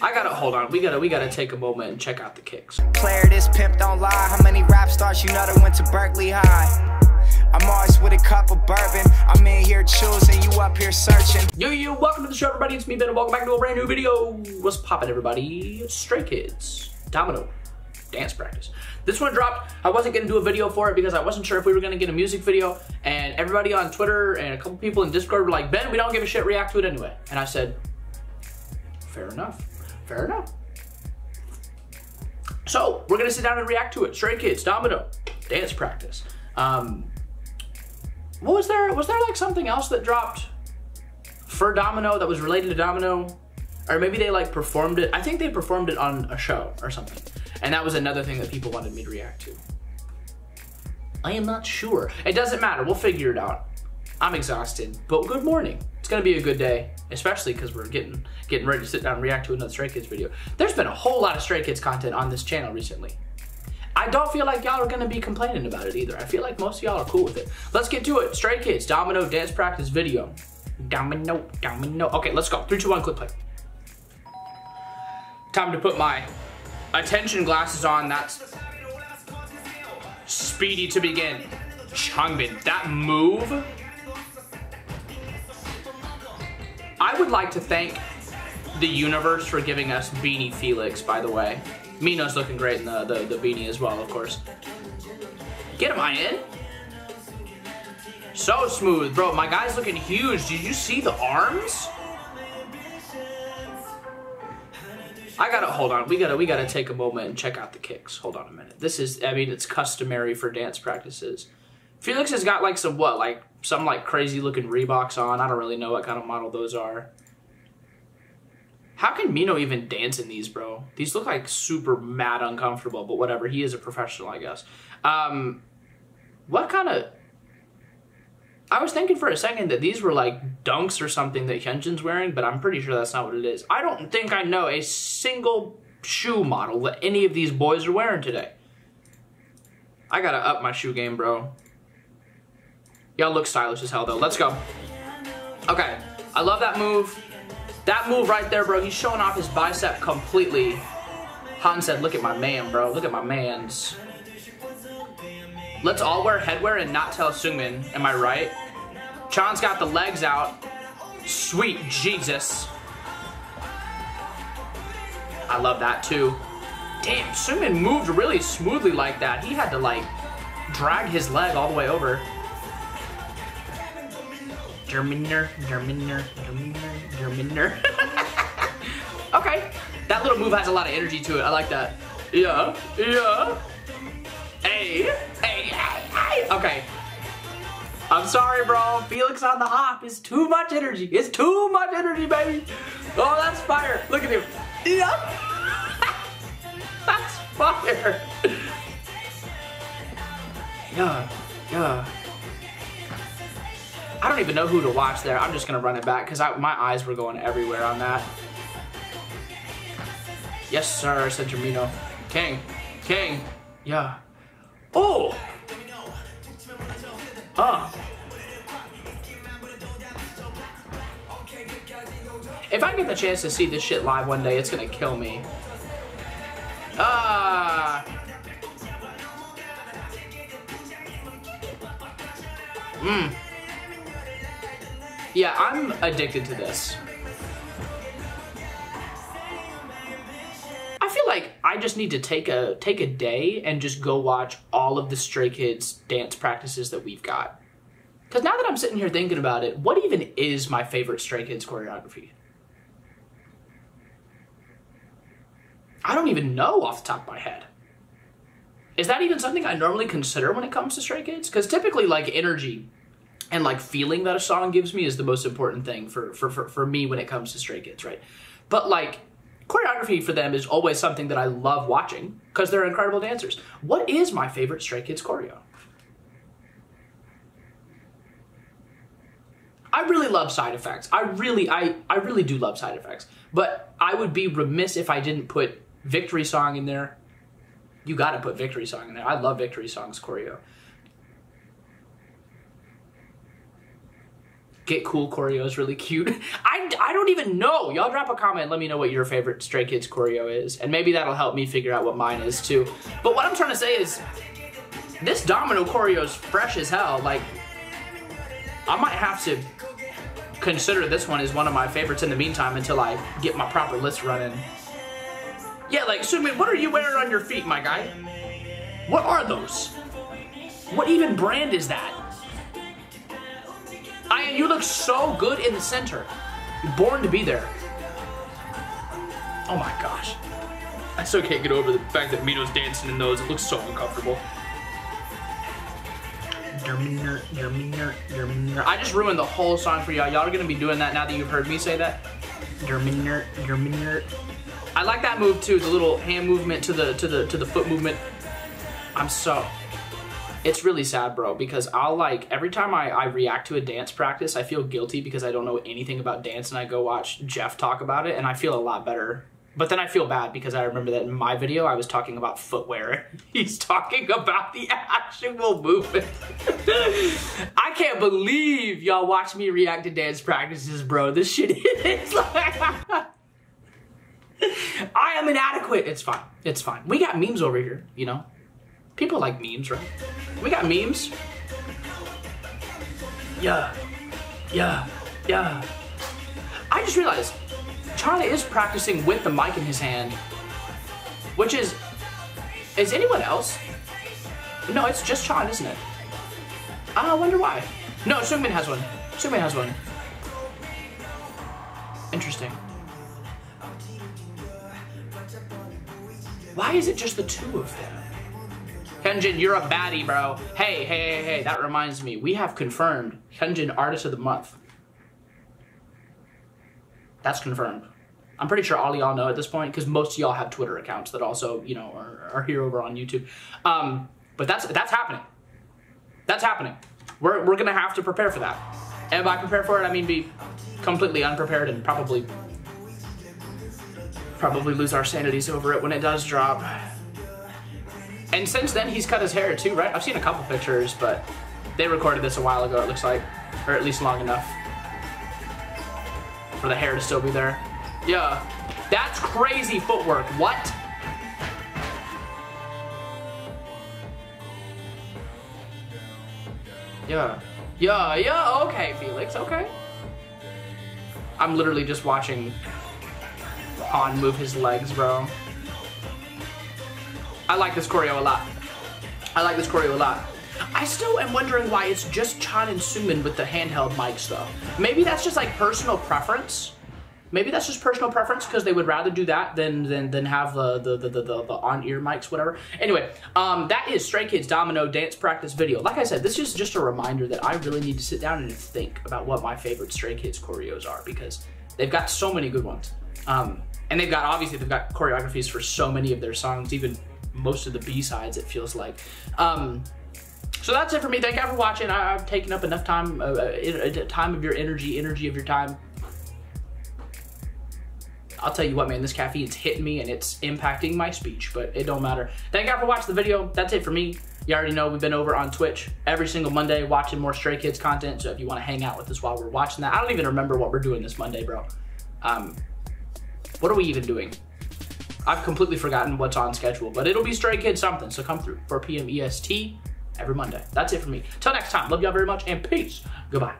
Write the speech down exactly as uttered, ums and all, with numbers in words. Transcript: I gotta hold on. We gotta we gotta take a moment and check out the kicks. Player, this pimp don't lie. How many rap stars you know that went to Berkeley High? I'm always with a cup of bourbon. I'm in here choosing, you up here searching. Yo, yo, welcome to the show, everybody. It's me, Ben, and welcome back to a brand new video. What's poppin', everybody? Stray Kids, Domino, dance practice. This one dropped. I wasn't gonna do a video for it because I wasn't sure if we were gonna get a music video, and everybody on Twitter and a couple people in Discord were like, Ben, we don't give a shit, react to it anyway. And I said, fair enough, fair enough. So, we're gonna sit down and react to it. Stray Kids, Domino, dance practice. Um, What was there? Was there like something else that dropped for Domino that was related to Domino? Or maybe they like performed it. I think they performed it on a show or something. And that was another thing that people wanted me to react to. I am not sure. It doesn't matter. We'll figure it out. I'm exhausted, but good morning. It's gonna be a good day, especially because we're getting getting ready to sit down and react to another Stray Kids video. There's been a whole lot of Stray Kids content on this channel recently. I don't feel like y'all are gonna be complaining about it either. I feel like most of y'all are cool with it. Let's get to it. Stray Kids, Domino dance practice video. Domino, Domino. Okay, let's go. Three, two, one, click play. Time to put my attention glasses on. That's speedy to begin. Changbin, that move. I would like to thank the universe for giving us Beanie Felix, by the way. Mino's looking great in the, the, the beanie as well, of course. Get him, Ian. So smooth, bro. My guy's looking huge. Did you see the arms? I gotta, hold on. We gotta, we gotta take a moment and check out the kicks. Hold on a minute. This is, I mean, it's customary for dance practices. Felix has got like some, what, like some like crazy looking Reeboks on. I don't really know what kind of model those are. How can Mino even dance in these, bro? These look like super mad uncomfortable, but whatever. He is a professional, I guess. Um, what kind of... I was thinking for a second that these were like dunks or something that Hyunjin's wearing, but I'm pretty sure that's not what it is. I don't think I know a single shoe model that any of these boys are wearing today. I gotta up my shoe game, bro. Y'all look stylish as hell, though. Let's go. Okay. I love that move. That move right there, bro, he's showing off his bicep completely. Han said, look at my man, bro. Look at my man's. Let's all wear headwear and not tell Seungmin. Am I right? Chan's got the legs out. Sweet Jesus. I love that, too. Damn, Seungmin moved really smoothly like that. He had to, like, drag his leg all the way over. Germiner, Germiner, Germiner, Germiner. Okay. That little move has a lot of energy to it. I like that. Yeah, yeah. Hey, hey, hey, hey. Okay. I'm sorry, bro. Felix on the hop is too much energy. It's too much energy, baby. Oh, that's fire. Look at him. Yeah. That's fire. Yeah, yeah. I don't even know who to watch there. I'm just gonna run it back because my eyes were going everywhere on that. Yes, sir, said Domino. King, king, yeah. Oh, uh. If I get the chance to see this shit live one day, it's gonna kill me. Ah. Uh. Mmm. Yeah, I'm addicted to this. I feel like I just need to take a take a day and just go watch all of the Stray Kids dance practices that we've got. Because now that I'm sitting here thinking about it, what even is my favorite Stray Kids choreography? I don't even know off the top of my head. Is that even something I normally consider when it comes to Stray Kids? Because typically, like, energy and like feeling that a song gives me is the most important thing for, for, for, for me when it comes to Stray Kids, right? But like, choreography for them is always something that I love watching because they're incredible dancers. What is my favorite Stray Kids choreo? I really love Side Effects. I really, I, I really do love Side Effects, but I would be remiss if I didn't put Victory Song in there. You gotta put Victory Song in there. I love Victory Song's choreo. Get Cool choreo is really cute. I, I don't even know. Y'all drop a comment. Let me know what your favorite Stray Kids choreo is. And maybe that'll help me figure out what mine is too. But what I'm trying to say is this Domino choreo is fresh as hell. Like, I might have to consider this one as one of my favorites in the meantime until I get my proper list running. Yeah, like, Seungmin, what are you wearing on your feet, my guy? What are those? What even brand is that? Ian, you look so good in the center. You're born to be there. Oh my gosh. I still can't get over the fact that Mino's dancing in those. It looks so uncomfortable. I just ruined the whole song for y'all. Y'all are gonna be doing that now that you've heard me say that. I like that move too, the little hand movement to the to the to the foot movement. I'm so... It's really sad, bro, because I'll like, every time I, I react to a dance practice, I feel guilty because I don't know anything about dance and I go watch Jeff talk about it and I feel a lot better. But then I feel bad because I remember that in my video, I was talking about footwear. He's talking about the actual movement. I can't believe y'all watch me react to dance practices, bro. This shit is like... I am inadequate. It's fine. It's fine. We got memes over here, you know? People like memes, right? We got memes. Yeah, yeah, yeah. I just realized Chan is practicing with the mic in his hand, which is, is anyone else? No, it's just Chan, isn't it? I wonder why. No, Seungmin has one. Seungmin has one. Interesting. Why is it just the two of them? Hyunjin, you're a baddie, bro. Hey, hey, hey, hey, that reminds me. We have confirmed Hyunjin Artist of the Month. That's confirmed. I'm pretty sure all y'all know at this point, because most of y'all have Twitter accounts that also, you know, are, are here over on YouTube. Um, but that's that's happening. That's happening. We're, we're going to have to prepare for that. And by prepare for it, I mean be completely unprepared and probably, probably lose our sanities over it when it does drop. And since then, he's cut his hair too, right? I've seen a couple pictures, but they recorded this a while ago, it looks like. Or at least long enough for the hair to still be there. Yeah, that's crazy footwork. What? Yeah. Yeah, yeah, okay, Felix, okay. I'm literally just watching Han move his legs, bro. I like this choreo a lot. I like this choreo a lot. I still am wondering why it's just Chan and Seungmin with the handheld mics though. Maybe that's just like personal preference. Maybe that's just personal preference because they would rather do that than than than have the the the the, the on-ear mics, whatever. Anyway, um, that is Stray Kids Domino dance practice video. Like I said, this is just a reminder that I really need to sit down and think about what my favorite Stray Kids choreos are because they've got so many good ones. Um, and they've got obviously they've got choreographies for so many of their songs, even most of the B-sides, it feels like. Um, so that's it for me. Thank you for watching. I, I've taken up enough time, uh, uh, time of your energy, energy of your time. I'll tell you what, man, this caffeine's hitting me and it's impacting my speech, but it don't matter. Thank you for watching the video. That's it for me. You already know we've been over on Twitch every single Monday watching more Stray Kids content. So if you want to hang out with us while we're watching that, I don't even remember what we're doing this Monday, bro. Um, what are we even doing? I've completely forgotten what's on schedule, but it'll be Stray Kids something, so come through, four p m E S T every Monday. That's it for me. Till next time, love y'all very much, and peace. Goodbye.